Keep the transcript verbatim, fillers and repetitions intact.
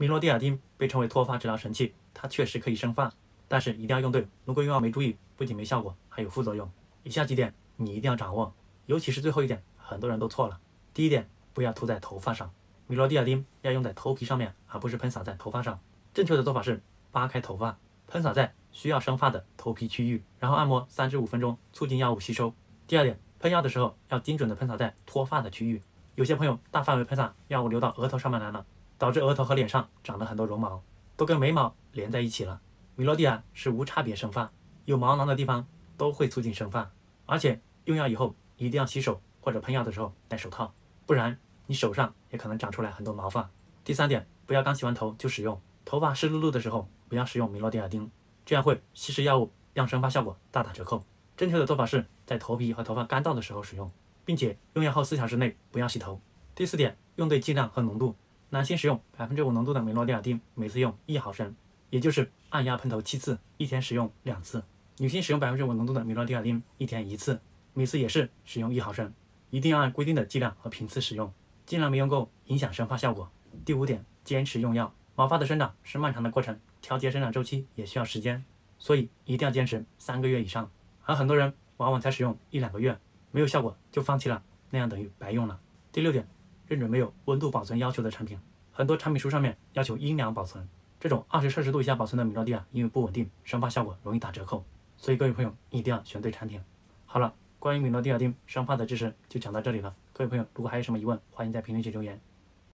米诺地尔丁被称为脱发治疗神器，它确实可以生发，但是一定要用对。如果用药没注意，不仅没效果，还有副作用。以下几点你一定要掌握，尤其是最后一点，很多人都错了。第一点，不要涂在头发上，米诺地尔丁要用在头皮上面，而不是喷洒在头发上。正确的做法是扒开头发，喷洒在需要生发的头皮区域，然后按摩三至五分钟，促进药物吸收。第二点，喷药的时候要精准的喷洒在脱发的区域。有些朋友大范围喷洒，药物流到额头上面来了，导致额头和脸上长了很多绒毛，都跟眉毛连在一起了。米诺地尔是无差别生发，有毛囊的地方都会促进生发。而且用药以后一定要洗手，或者喷药的时候戴手套，不然你手上也可能长出来很多毛发。第三点，不要刚洗完头就使用，头发湿漉漉的时候不要使用米诺地尔丁，这样会稀释药物，让生发效果大打折扣。正确的做法是在头皮和头发干燥的时候使用，并且用药后四小时内不要洗头。第四点，用对剂量和浓度。男性使用 百分之五 浓度的米诺地尔丁，每次用一毫升，也就是按压喷头七次，一天使用两次。女性使用 百分之五 浓度的米诺地尔丁，一天一次，每次也是使用一毫升，一定要按规定的剂量和频次使用，尽量没用够，影响生发效果。第五点，坚持用药。毛发的生长是漫长的过程，调节生长周期也需要时间，所以一定要坚持三个月以上。而很多人往往才使用一两个月，没有效果就放弃了，那样等于白用了。第六点，认准没有温度保存要求的产品。很多产品书上面要求阴凉保存，这种二十摄氏度以下保存的米诺地尔因为不稳定，生发效果容易打折扣，所以各位朋友一定要选对产品。好了，关于米诺地尔丁生发的知识就讲到这里了。各位朋友如果还有什么疑问，欢迎在评论区留言。